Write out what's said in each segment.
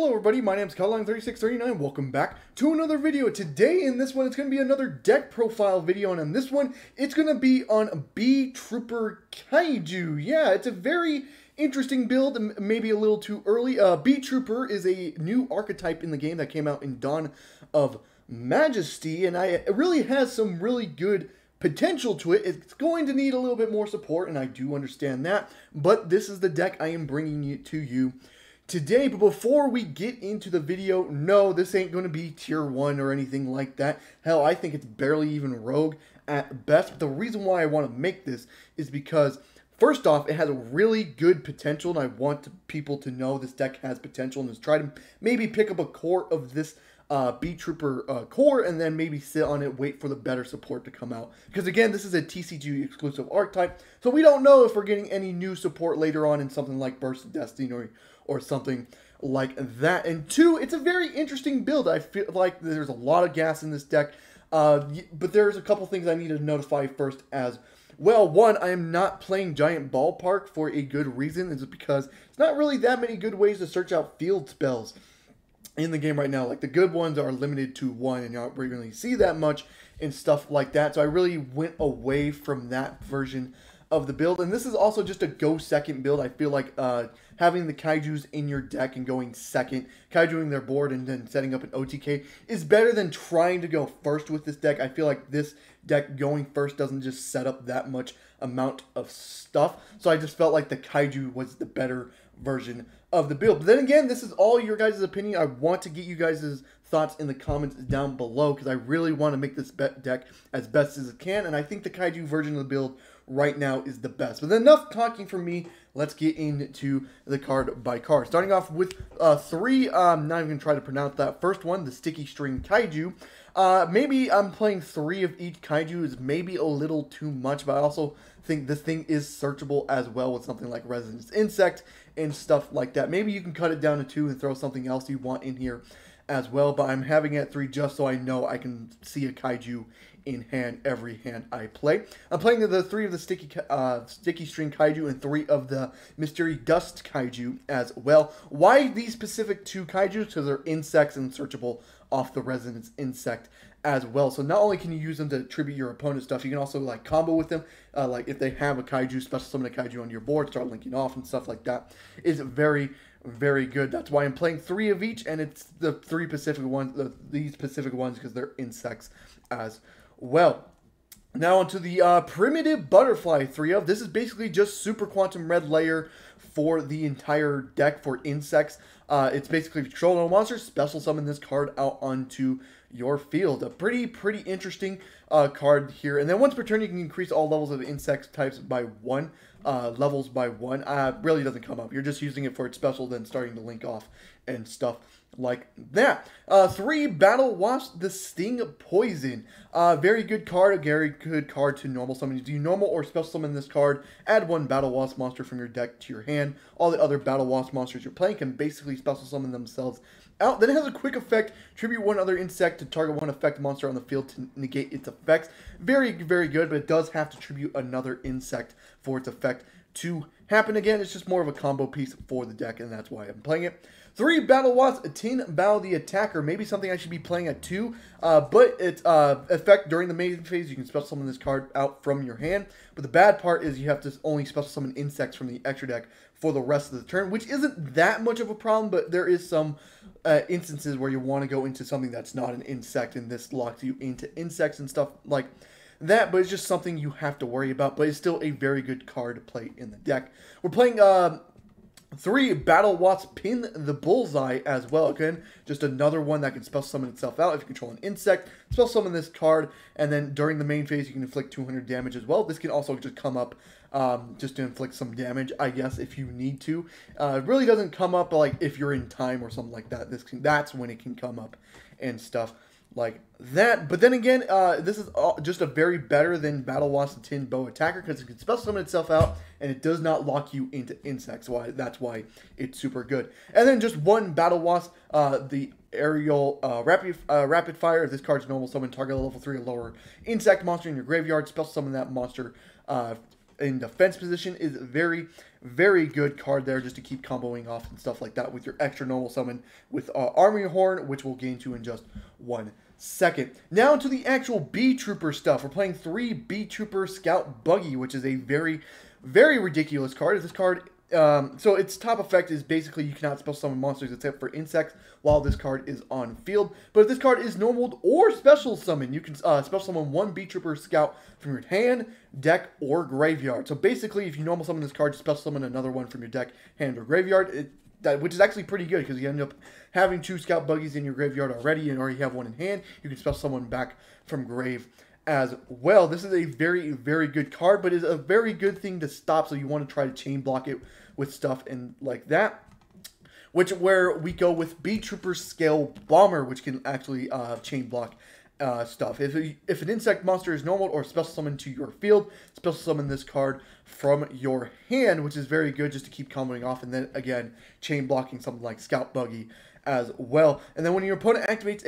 Hello everybody, my name's Codline3639, welcome back to another video. Today in this one, it's going to be another deck profile video, and on this one, it's going to be on Beetrooper Kaiju. Yeah, it's a very interesting build, maybe a little too early. Beetrooper is a new archetype in the game that came out in Dawn of Majesty, and it really has some really good potential to it. It's going to need a little bit more support, and I do understand that, but this is the deck I am bringing to you today. But before we get into the video, no, this ain't going to be tier 1 or anything like that. Hell, I think it's barely even rogue at best. But the reason why I want to make this is because, first off, it has a really good potential, and I want people to know this deck has potential, and just try to maybe pick up a core of this Beetrooper core, and then maybe sit on it, wait for the better support to come out. Because again, this is a TCG exclusive archetype, so we don't know if we're getting any new support later on in something like Burst of Destiny or something like that. And two, it's a very interesting build. I feel like there's a lot of gas in this deck, but there's a couple things I need to notify first as well. One, I am not playing Giant Ballpark for a good reason. It's because it's not really that many good ways to search out field spells in the game right now. Like, the good ones are limited to one, and you don't really see that much and stuff like that. So I really went away from that version of the build, and this is also just a go second build. I feel like having the Kaijus in your deck and going second, Kaijuing their board and then setting up an OTK is better than trying to go first with this deck. I feel like this deck going first doesn't just set up that much amount of stuff, so I just felt like the Kaiju was the better version of the build. But then again, this is all your guys' opinion. I want to get you guys' thoughts in the comments down below, because I really want to make this deck as best as it can, and I think the Kaiju version of the build right now is the best. But enough talking from me, let's get into the card by card. Starting off with three, I'm not even going to try to pronounce that first one, the Sticky String Kaiju. Maybe I'm playing three of each Kaiju is maybe a little too much, but I also think this thing is searchable as well with something like Resonance Insect and stuff like that. Maybe you can cut it down to two and throw something else you want in here as well, but I'm having it at three just so I know I can see a Kaiju in hand every hand I play. I'm playing the three of the Sticky String Kaiju and three of the Mystery Dust Kaiju as well. Why these specific two Kaijus? Because they're insects and searchable off the Resonance Insect as well. So not only can you use them to tribute your opponent's stuff, you can also like combo with them. Like if they have a Kaiju, special summon a Kaiju on your board, start linking off and stuff like that. It's very, very good. That's why I'm playing three of each, and it's the three Pacific ones, these Pacific ones, because they're insects as well. Now onto the Primitive Butterfly 3 of. This is basically just Super Quantum Red Layer for the entire deck for insects. It's basically control no monsters, special summon this card out onto your field. A pretty interesting card here. And then once per turn, you can increase all levels of insect types by one, levels by one. Really doesn't come up. You're just using it for its special, then starting to link off and stuff like that. Three, Battle Wasp, the Sting of Poison. Very good card, a very good card to normal summon. Do you normal or special summon this card? Add one Battle Wasp monster from your deck to your hand. All the other Battle Wasp monsters you're playing can basically special summon themselves out. Then it has a quick effect, tribute one other insect to target one effect monster on the field to negate its effects. Very good, but it does have to tribute another insect for its effect to happen. Again, it's just more of a combo piece for the deck, and that's why I'm playing it. Three, Battle Wasp Tin Battle the Attacker. Maybe something I should be playing at two, but its effect during the main phase, you can special summon this card out from your hand. But the bad part is you have to only special summon insects from the extra deck for the rest of the turn, which isn't that much of a problem, but there is some instances where you want to go into something that's not an insect, and this locks you into insects and stuff like that, but it's just something you have to worry about, but it's still a very good card to play in the deck. We're playing three, Battle Wasp Pin the Bullseye as well. Again, just another one that can special summon itself out. If you control an insect, special summon this card, and then during the main phase, you can inflict 200 damage as well. This can also just come up just to inflict some damage, I guess, if you need to. It really doesn't come up, like, if you're in time or something like that. That's when it can come up and stuff like that. But then again, this is just a very better than Battle Wasp Tin Bow Attacker, because it can special summon itself out, and it does not lock you into insects. That's why it's super good. And then just one Battle Wasp, the Aerial Rapid Fire. This card's normal summon target level 3 or lower insect monster in your graveyard. Special summon that monster in defense position is a very, very good card there just to keep comboing off and stuff like that with your extra normal summon with Armor Horn, which we'll get into in just 1 second. Now to the actual Beetrooper stuff. We're playing 3 Beetrooper Scout Buggy, which is a very, very ridiculous card. This card, so its top effect is basically you cannot special summon monsters except for insects while this card is on field. But if this card is normal or special summon, you can special summon 1 Beetrooper Scout from your hand, deck, or graveyard. So basically, if you normal summon this card, special summon another one from your deck, hand, or graveyard. Which is actually pretty good because you end up having 2 Scout Buggies in your graveyard already and already have 1 in hand. You can special summon back from grave as well. This is a very, very good card, but it's a very good thing to stop, so you want to try to chain block it with stuff and like that. Which where we go with Beetrooper Scale Bomber, which can actually chain block stuff. If an insect monster is normal or special summon to your field, special summon this card from your hand, which is very good just to keep comboing off, and then again chain blocking something like Scout Buggy as well. And then when your opponent activates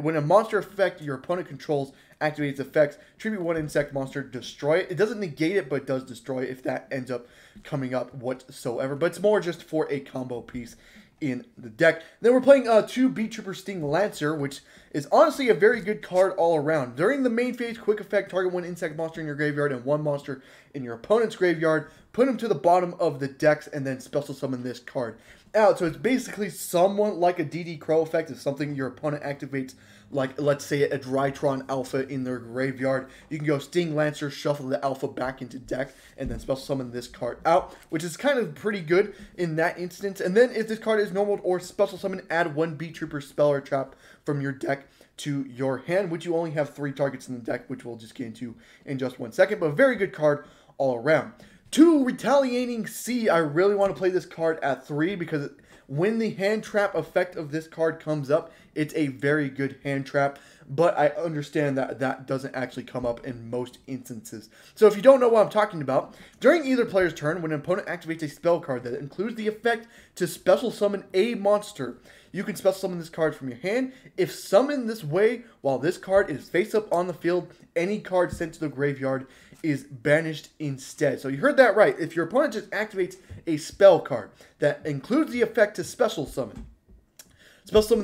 when a monster effect your opponent controls activates effects, tribute 1 insect monster, destroy it. It doesn't negate it, but it does destroy it if that ends up coming up whatsoever. But it's more just for a combo piece in the deck. Then we're playing 2 Beetrooper Sting Lancer, which is honestly a very good card all around. During the main phase, quick effect, target 1 insect monster in your graveyard and 1 monster in your opponent's graveyard. Put them to the bottom of the decks and then special summon this card out. So it's basically somewhat like a DD Crow effect. It's something your opponent activates, like let's say a Drytron Alpha in their graveyard. You can go Sting Lancer, shuffle the Alpha back into deck, and then special summon this card out, which is kind of pretty good in that instance. And then if this card is normal or special summon, add 1 Beetrooper Spell or Trap from your deck to your hand, which you only have 3 targets in the deck, which we'll just get into in just 1 second. But a very good card all around. 2 Retaliating C. I really want to play this card at 3 because when the hand trap effect of this card comes up, it's a very good hand trap, but I understand that that doesn't actually come up in most instances. So if you don't know what I'm talking about, during either player's turn, when an opponent activates a spell card that includes the effect to special summon a monster, you can special summon this card from your hand. If summoned this way, while this card is face up on the field, any card sent to the graveyard is banished instead. So you heard that right. If your opponent just activates a spell card that includes the effect to special summon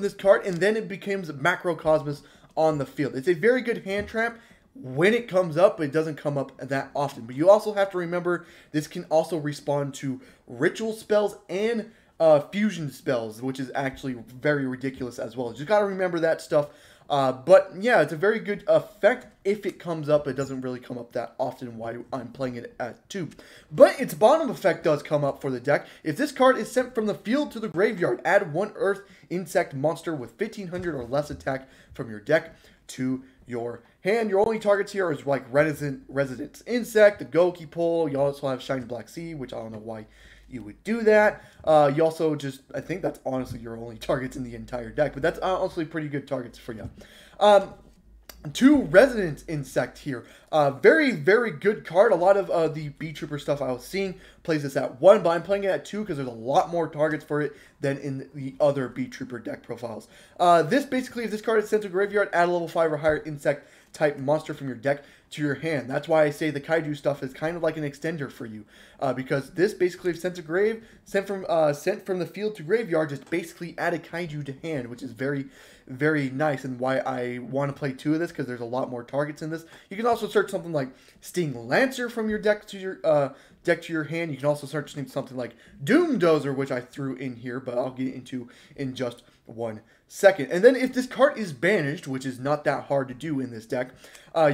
this card, and then it becomes Macrocosmos on the field. It's a very good hand trap when it comes up, but it doesn't come up that often. But you also have to remember this can also respond to ritual spells and fusion spells, which is actually very ridiculous as well. You just got to remember that stuff. But yeah, it's a very good effect if it comes up. It doesn't really come up that often, why I'm playing it at 2. But its bottom effect does come up for the deck. If this card is sent from the field to the graveyard, add 1 earth insect monster with 1500 or less attack from your deck to your hand. Your only targets here is like Resonance Insect, the Goki Pole. You also have Shiny Black Sea, which I don't know why you would do that. You also just, I think that's honestly your only targets in the entire deck, but that's honestly pretty good targets for you. 2 Resonance Insect here. Very, very good card. A lot of the Beetrooper stuff I was seeing plays this at 1, but I'm playing it at 2 because there's a lot more targets for it than in the other Beetrooper deck profiles. This basically, if this card is sent to graveyard, add a level 5 or higher insect type monster from your deck to your hand. That's why I say the Kaiju stuff is kind of like an extender for you, because this basically sent from the field to graveyard, just basically add a Kaiju to hand, which is very, very nice, and why I want to play 2 of this because there's a lot more targets in this. You can also search something like Sting Lancer from your deck to your hand. You can also search something like Doom Dozer, which I threw in here, but I'll get into in just 1 second. And then if this card is banished, which is not that hard to do in this deck,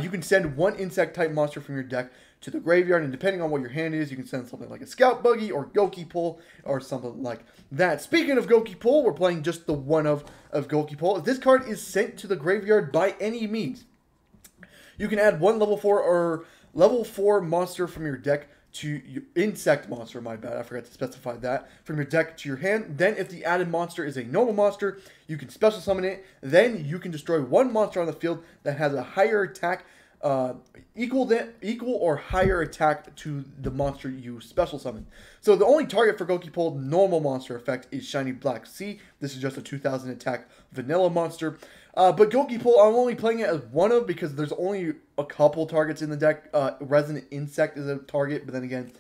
you can send 1 insect type monster from your deck to the graveyard, and depending on what your hand is, you can send something like a Scout Buggy or Goki Pole or something like that. Speaking of Goki Pole, we're playing just the 1 of Goki Pole. If this card is sent to the graveyard by any means, you can add 1 level 4 or level 4 monster from your deck to your insect monster, my bad, I forgot to specify that, from your deck to your hand. Then if the added monster is a normal monster, you can special summon it. Then you can destroy 1 monster on the field that has a higher attack equal or higher attack to the monster you special summon. So the only target for Goki Pole normal monster effect is Shiny Black Sea. This is just a 2000 attack vanilla monster. But Goki Pole, I'm only playing it as one of because there's only a couple targets in the deck. Resonance Insect is a target, but then again,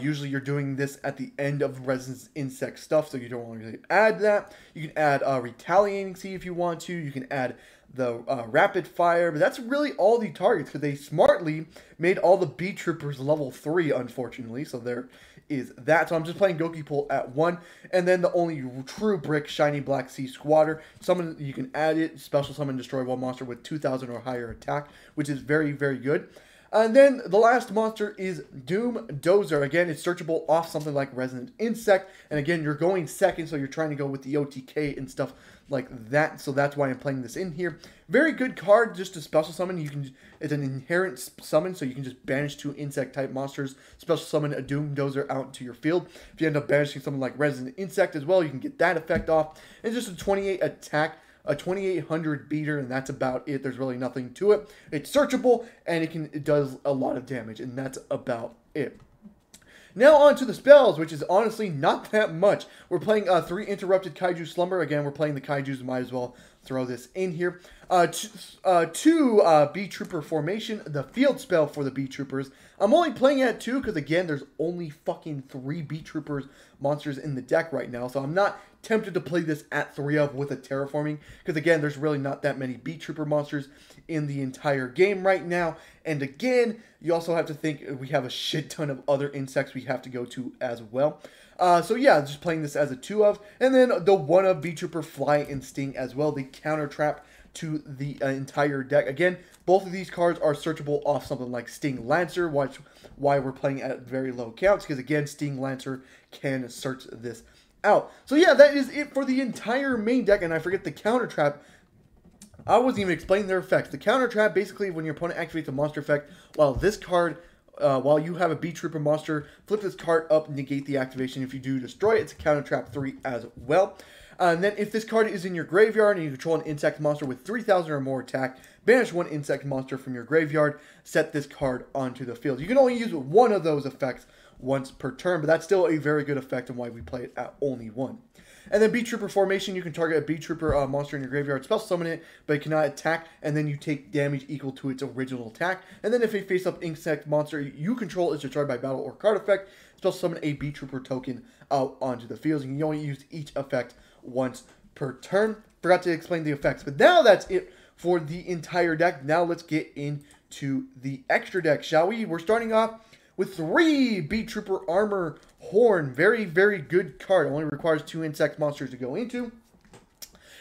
usually you're doing this at the end of Resonance Insect stuff, so you don't want to add that. You can add Retaliating C if you want to. You can add the Rapid Fire, but that's really all the targets because they smartly made all the Beetroopers level 3, unfortunately, so there is that. So I'm just playing Goki Pole at 1, and then the only true brick, Shiny Black Sea Squatter. Summon, you can add it, special summon, destroy one monster with 2,000 or higher attack, which is very, very good. And then the last monster is Doom Dozer. Again, it's searchable off something like Resonant Insect. And again, you're going second, so you're trying to go with the OTK and stuff like that. So that's why I'm playing this in here. Very good card just to special summon. You can, it's an inherent summon, so you can just banish 2 insect-type monsters. Special summon a Doom Dozer out into your field. If you end up banishing something like Resonant Insect as well, you can get that effect off. And just a 28 attack. A 2800 beater, and that's about it. There's really nothing to it. It's searchable, and it does a lot of damage, and that's about it. Now on to the spells, which is honestly not that much. We're playing 3 Interrupted Kaiju Slumber. Again, we're playing the Kaijus. Might as well throw this in here. 2 Beetrooper Formation, the field spell for the Beetroopers. I'm only playing at 2 because, again, there's only fucking 3 Beetroopers monsters in the deck right now. So I'm not tempted to play this at 3 of with a Terraforming because, again, there's really not that many Beetrooper monsters in the entire game right now. And, again, you also have to think we have a shit ton of other insects we have to go to as well. So, yeah, just playing this as a 2 of. And then the 1 of Beetrooper Fly and Sting as well, the counter trap to the entire deck. Again, both of these cards are searchable off something like Sting Lancer, which why we're playing at very low counts, because again, Sting Lancer can search this out. So yeah, that is it for the entire main deck, and I forget the counter trap. I wasn't even explaining their effects. The counter trap, basically when your opponent activates a monster effect, while this card, while you have a Beetrooper monster, flip this card up, negate the activation. If you do destroy it, it's a counter trap 3 as well. And then if this card is in your graveyard and you control an insect monster with 3,000 or more attack, banish 1 insect monster from your graveyard, set this card onto the field. You can only use 1 of those effects once per turn, but that's still a very good effect and why we play it at only 1. And then Beetrooper Formation, you can target a Beetrooper monster in your graveyard, special summon it, but it cannot attack, and then you take damage equal to its original attack. And then if a face-up insect monster you control is destroyed by battle or card effect, special summon a Beetrooper token out onto the field. You can only use each effect once per turn. Forgot to explain the effects, but now that's it for the entire deck. Now let's get into the extra deck, shall we? We're starting off with 3 Beetrooper Armor Horn. Very, very good card. Only requires 2 insect monsters to go into.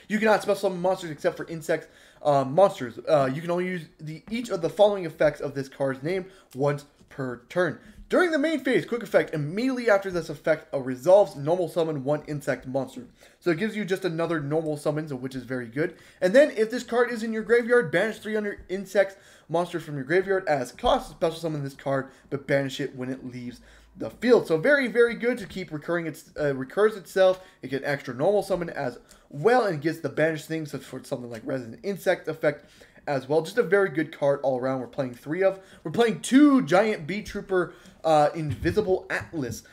You cannot special summon monsters except for insect monsters. You can only use each of the following effects of this card's name once per turn. During the main phase, quick effect, immediately after this effect resolves, normal summon 1 insect monster. So it gives you just another normal summon, which is very good. And then if this card is in your graveyard, banish 300 insect monsters from your graveyard as cost. Special summon this card, but banish it when it leaves the field. So very, very good to keep recurring. It recurs itself. It gets extra normal summon as well, and it gets the banished things for something like Resonant Insect effect as well. Just a very good card all around. We're playing 3 of. We're playing 2 Giant Beetrooper Invisible Atlas.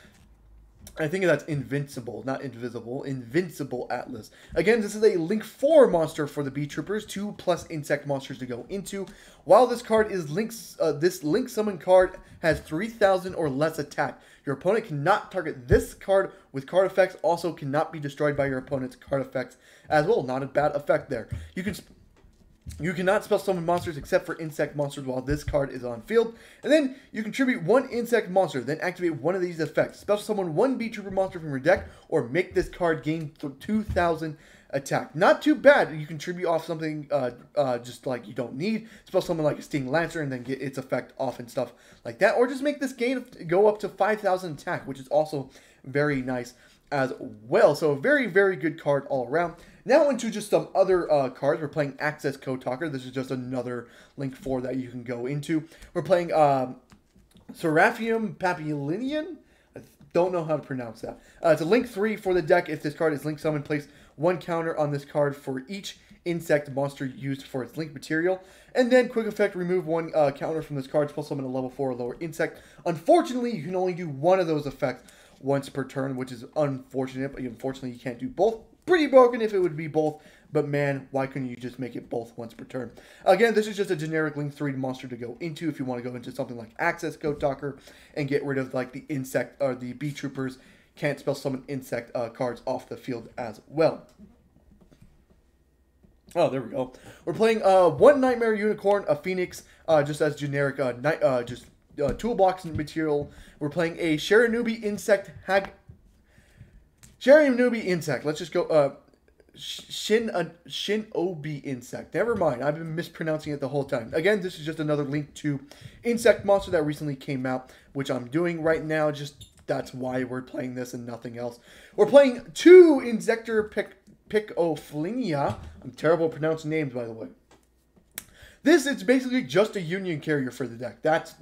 I think that's Invincible, not Invisible. Invincible Atlas. Again, this is a Link 4 monster for the Beetroopers. 2 plus insect monsters to go into. While this card is Link's, this Link summon card has 3,000 or less attack. Your opponent cannot target this card with card effects. Also cannot be destroyed by your opponent's card effects as well. Not a bad effect there. You cannot special summon monsters except for insect monsters while this card is on field. And then you contribute 1 insect monster, then activate 1 of these effects. Special summon 1 Beetrooper monster from your deck or make this card gain 2,000 attack. Not too bad. You contribute off something just like you don't need. Special summon like a Sting Lancer and then get its effect off and stuff like that. Or just make this gain go up to 5,000 attack, which is also very nice as well. So a very, very good card all around. Now into just some other cards. We're playing Access Code Talker. This is just another Link 4 that you can go into. We're playing Seraphium Papillonian. I don't know how to pronounce that. It's a Link 3 for the deck. If this card is Link Summon, place 1 counter on this card for each insect monster used for its Link material. And then quick effect, remove 1 counter from this card. Plus summon a level 4 or lower insect. Unfortunately, you can only do 1 of those effects once per turn, which is unfortunate. But unfortunately, you can't do both. Pretty broken if it would be both, But man, why couldn't you just make it both once per turn? Again, this is just a generic Link 3 monster to go into if you want to go into something like Access Code Talker and get rid of like the insect or the Beetroopers can't spell summon insect cards off the field as well. Oh, there we go. We're playing one Nightmare Unicorn, a Phoenix, just as generic toolbox material. We're playing a Shiranubi Insect Hag. Shiranubi Insect. Let's just go. Shinobi Insect. Never mind. I've been mispronouncing it the whole time. Again, this is just another Link 2 insect monster that recently came out, which I'm doing right now. Just that's why we're playing this and nothing else. We're playing two Insector Picoflinia. I'm terrible at pronouncing names, by the way. This is basically just a Union Carrier for the deck. That's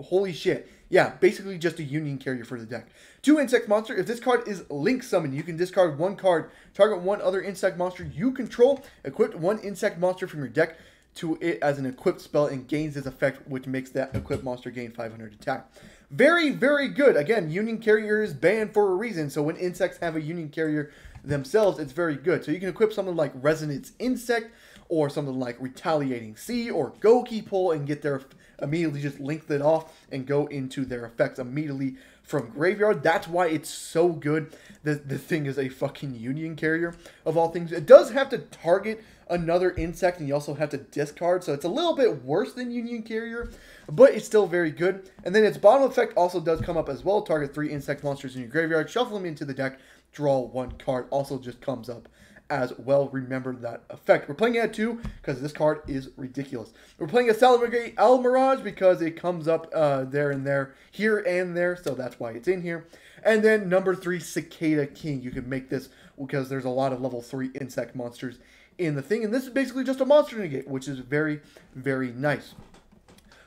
holy shit. Yeah, basically just a Union Carrier for the deck. Two insect monster. If this card is Link summoned, you can discard one card, target one other insect monster you control, equip one insect monster from your deck to it as an equipped spell and gains this effect, which makes that equipped monster gain 500 attack. Very, very good. Again, Union Carrier is banned for a reason, so when insects have a Union Carrier themselves, it's very good. So you can equip something like Resonance Insect or something like Retaliating C or Goki Pole and get their immediately just link it off and go into their effects immediately from graveyard. That's why it's so good. The thing is a fucking Union Carrier of all things. It does have to target another insect and you also have to discard, so it's a little bit worse than Union Carrier, but it's still very good. And then its bottom effect also does come up as well. Target three insect monsters in your graveyard, shuffle them into the deck, draw one card. Also just comes up as well. Remember that effect. We're playing it at 2 because this card is ridiculous. We're playing a Salamigate Almirage because it comes up there and there, here and there, so that's why it's in here. And then number 3, Cicada King. You can make this because there's a lot of level 3 insect monsters in the thing, and this is basically just a monster negate, which is very, very nice.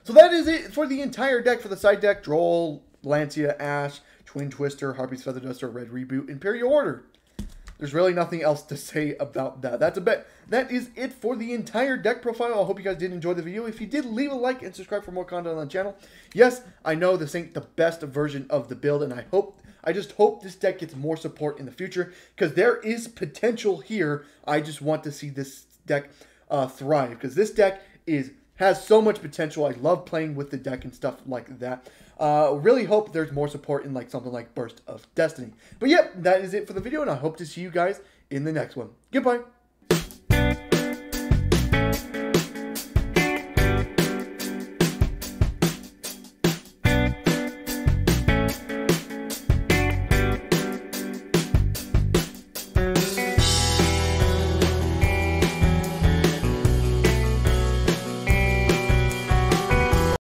So that is it for the entire deck. For the side deck, Droll, Lancia, Ash, Twin Twister, Harpy's Feather Duster, Red Reboot, Imperial Order. There's really nothing else to say about that. That's a bet. That is it for the entire deck profile. I hope you guys did enjoy the video. If you did, leave a like and subscribe for more content on the channel. Yes, I know this ain't the best version of the build, and I just hope this deck gets more support in the future because there is potential here. I just want to see this deck thrive because this deck has so much potential. I love playing with the deck and stuff like that. Really hope there's more support in like something like Burst of Destiny. But yep, that is it for the video, and I hope to see you guys in the next one. Goodbye.